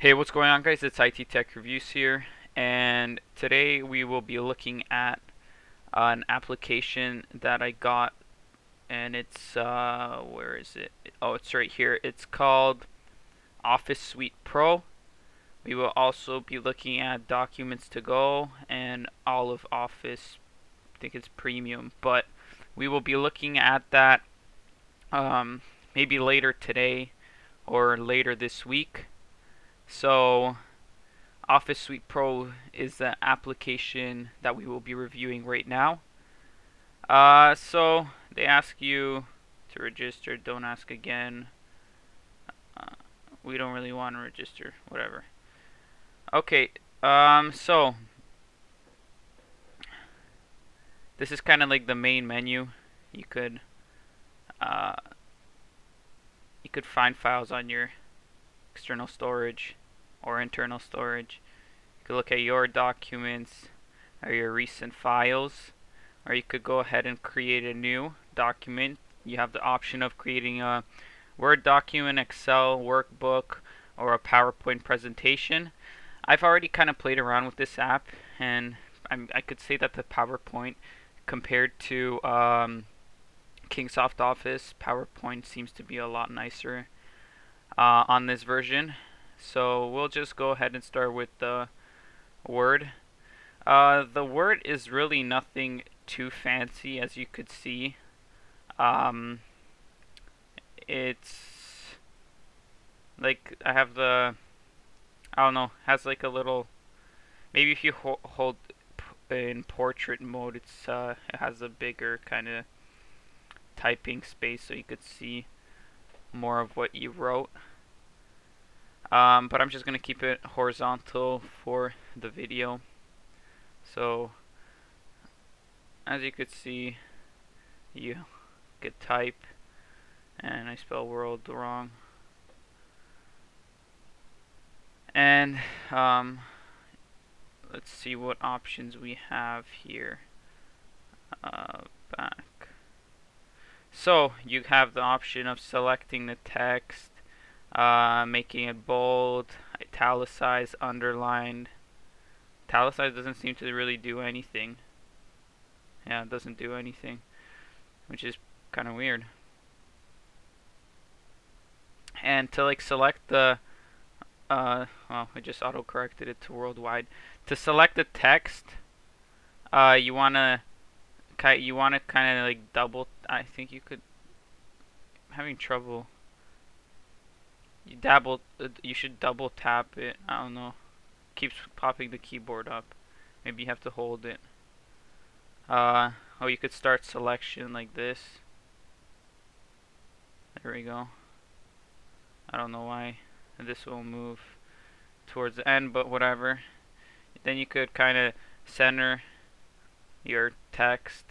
Hey, what's going on, guys? It's ITtechReviews here, and today we will be looking at an application that I got, and it's where is it? Oh, it's right here. It's called OfficeSuite Pro. We will also be looking at Documents to Go and Olive Office. I think it's premium, but we will be looking at that maybe later today or later this week. So OfficeSuite Pro is the application that we will be reviewing right now. So they ask you to register, don't ask again. We don't really want to register, whatever. Okay, so this is kind of like the main menu. You could find files on your external storage or internal storage. You could look at your documents or your recent files, or you could go ahead and create a new document. You have the option of creating a Word document, Excel, workbook, or a PowerPoint presentation. I've already kind of played around with this app, and I could say that the PowerPoint compared to Kingsoft Office, PowerPoint seems to be a lot nicer on this version. So we'll just go ahead and start with the Word. The Word is really nothing too fancy, as you could see. It's like I have the, I don't know, has like a little, maybe if you hold in portrait mode, it's it has a bigger kind of typing space, so you could see more of what you wrote. But I'm just gonna keep it horizontal for the video. So as you could see, you could type, and I spell world wrong, and let's see what options we have here. Back. So you have the option of selecting the text, making it bold, italicized, underlined. Italicized doesn't seem to really do anything. Yeah, it doesn't do anything, which is kind of weird. And to like select the well, I just auto corrected it to worldwide. To select the text, you wanna kind of like double. I think you could. I'm having trouble. You should double tap it. I don't know. Keeps popping the keyboard up. Maybe you have to hold it. Oh, you could start selection like this. There we go. I don't know why this will move towards the end, but whatever. Then you could kind of center your text,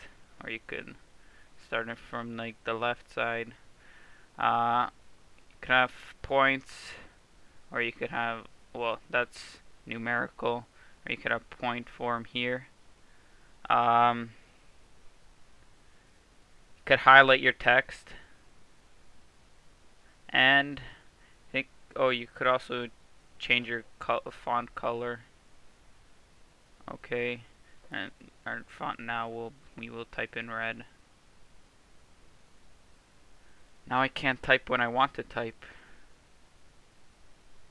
or you could start it from like the left side. You could have points, or you could have, well, that's numerical, or you could have point form here. You could highlight your text, and I think, oh, you could also change your font color. Okay, and our font now we will type in red. Now I can't type when I want to type.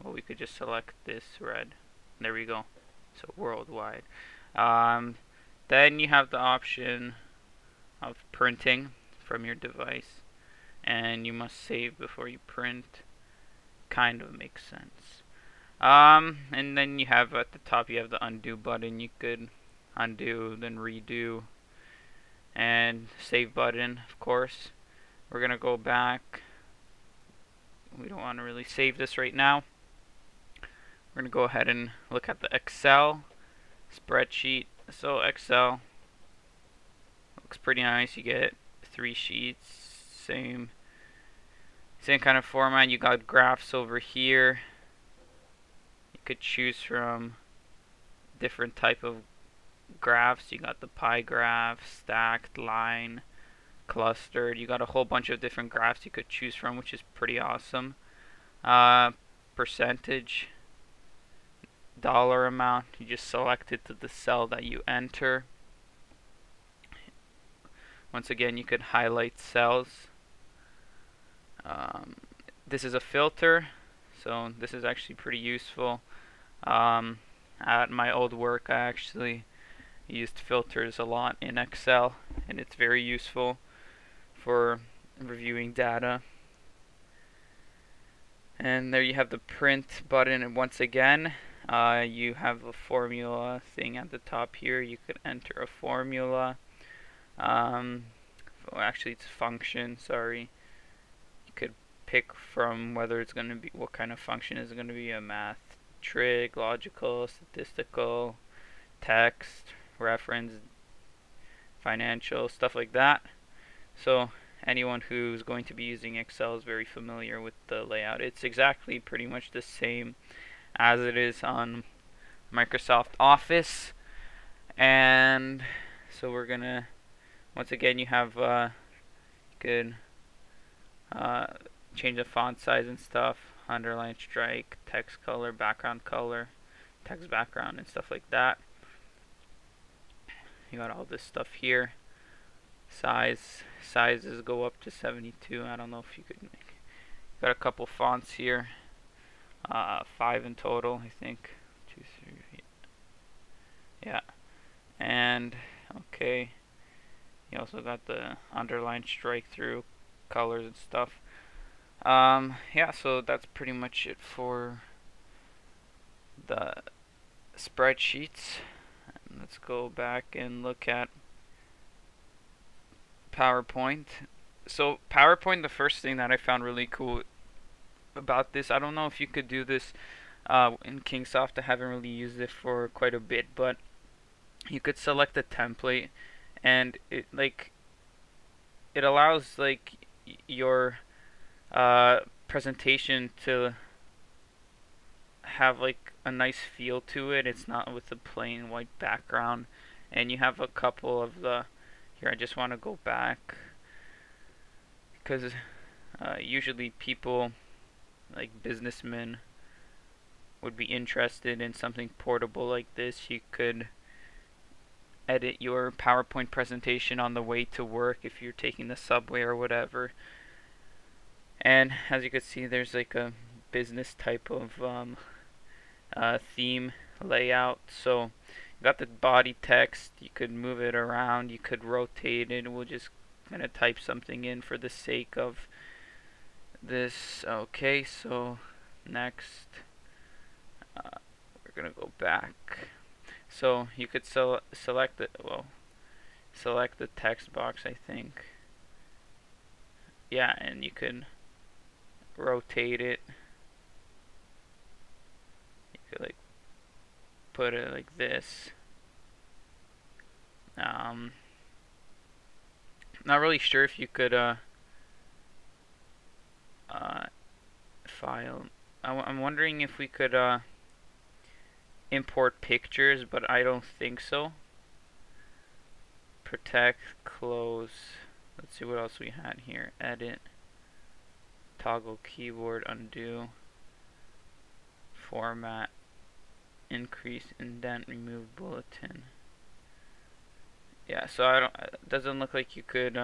Well, we could just select this red. There we go. So worldwide. Then you have the option of printing from your device, and you must save before you print. Kind of makes sense. And then you have at the top, you have the undo button. You could undo, then redo, and save button, of course. We're gonna go back. We don't want to really save this right now. We're gonna go ahead and look at the Excel spreadsheet. So Excel looks pretty nice. You get 3 sheets, same kind of format. You got graphs over here. You could choose from different type of graphs. You got the pie graph, stacked, line, clustered. You got a whole bunch of different graphs you could choose from, which is pretty awesome. Percentage, dollar amount, you just select it to the cell that you enter. Once again, you could highlight cells. This is a filter, so this is actually pretty useful. At my old work, I actually used filters a lot in Excel, and it's very useful for reviewing data. And there you have the print button, and once again you have a formula thing at the top here. You could enter a formula, actually it's a function, sorry. You could pick from whether it's going to be, what kind of function is going to be, a math, trig, logical, statistical, text, reference, financial, stuff like that. So anyone who's going to be using Excel is very familiar with the layout. It's exactly pretty much the same as it is on Microsoft Office. And so we're gonna, once again, you have you can change the font size and stuff, underline, strike, text color, text background, and stuff like that. You got all this stuff here. Sizes go up to 72. I don't know if you could make it. Got a couple fonts here, 5 in total, I think. 2, 3, yeah. And okay, you also got the underline, strike through, colors and stuff. Yeah, so that's pretty much it for the spreadsheets. And let's go back and look at PowerPoint. So PowerPoint, the first thing that I found really cool about this, I don't know if you could do this in Kingsoft. I haven't really used it for quite a bit, but you could select a template, and it it allows your presentation to have a nice feel to it. It's not with a plain white background. And you have a couple of the, here, I just want to go back because usually people like businessmen would be interested in something portable like this. You could edit your PowerPoint presentation on the way to work if you're taking the subway or whatever. And as you can see, there's a business type of theme layout. So got the body text, you could move it around, you could rotate it. We'll just kind of type something in for the sake of this. Okay, so next we're gonna go back. So you could select it, select the text box, I think. Yeah, and you could rotate it. You could put it like this. Not really sure if you could file. I'm wondering if we could import pictures, but I don't think so. Protect, close. Let's see what else we had here. Edit, toggle keyboard, undo, format, increase, indent, remove bulletin. Yeah, so it doesn't look like you could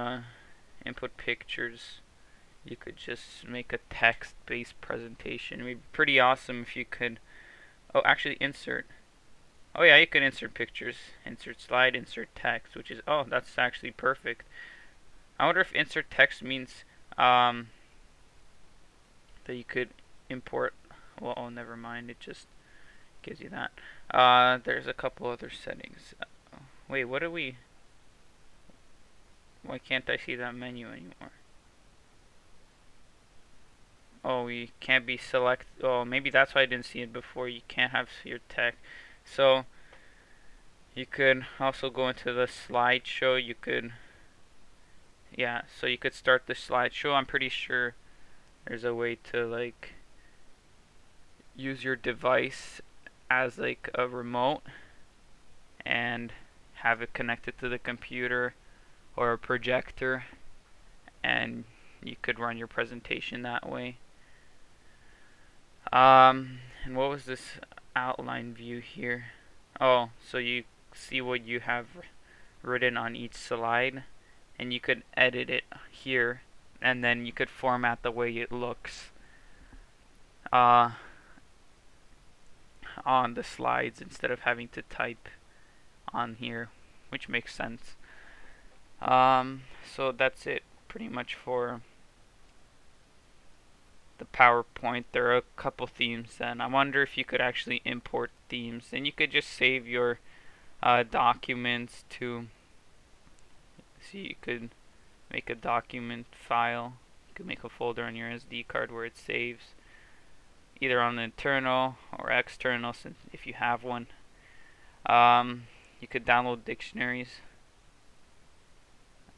input pictures. You could just make a text-based presentation. It'd be pretty awesome if you could. Oh, actually insert. Oh yeah, you could insert pictures, insert slide, insert text, which is, oh, that's actually perfect. I wonder if insert text means that you could import. Well, oh, never mind. It just gives you that. There's a couple other settings. Wait, what are we? Why can't I see that menu anymore? Oh, you can't be select. Oh, maybe that's why I didn't see it before. You can't have your text. So you could also go into the slideshow. You could, yeah. So you could start the slideshow. I'm pretty sure there's a way to use your device as a remote and have it connected to the computer or a projector, and you could run your presentation that way. And what was this outline view here. Oh, so you see what you have written on each slide, and you could edit it here, and then you could format the way it looks on the slides instead of having to type on here, which makes sense. So that's it pretty much for the PowerPoint. There are a couple themes, and I wonder if you could actually import themes, and you could just save your documents to, so you could make a document file, you could make a folder on your SD card where it saves, either on the internal or external, since if you have one. You could download dictionaries.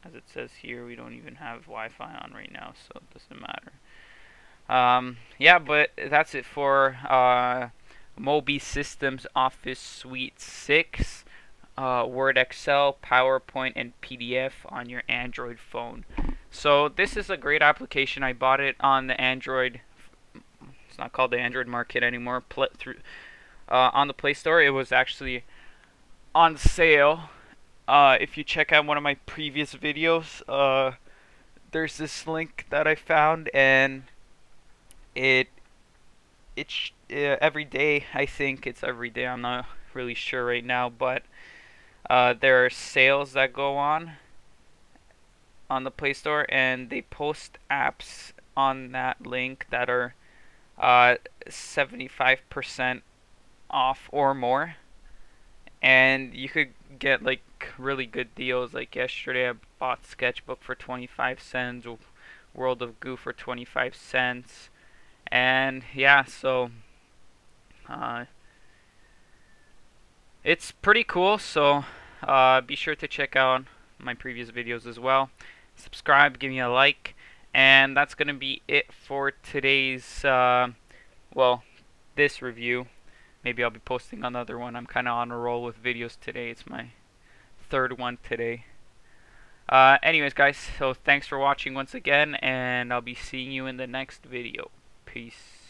As it says here, we don't even have Wi-Fi on right now, so it doesn't matter. Yeah, but that's it for Mobi Systems Office Suite 6, Word, Excel, PowerPoint, and PDF on your Android phone. So this is a great application. I bought it on the Android. It's not called the Android market anymore. On the Play Store, it was actually on sale. If you check out one of my previous videos, there's this link that I found, and every day, I think it's every day, I'm not really sure right now, but there are sales that go on the Play Store, and they post apps on that link that are 75% off or more, and you could get like really good deals. Like yesterday I bought Sketchbook for 25 cents, World of Goo for 25 cents, and yeah, so it's pretty cool. So be sure to check out my previous videos as well, subscribe, give me a like, and that's gonna be it for today's well, this review. Maybe I'll be posting another one. I'm kinda on a roll with videos today. It's my third one today. Anyways guys, so thanks for watching once again, and I'll be seeing you in the next video. Peace.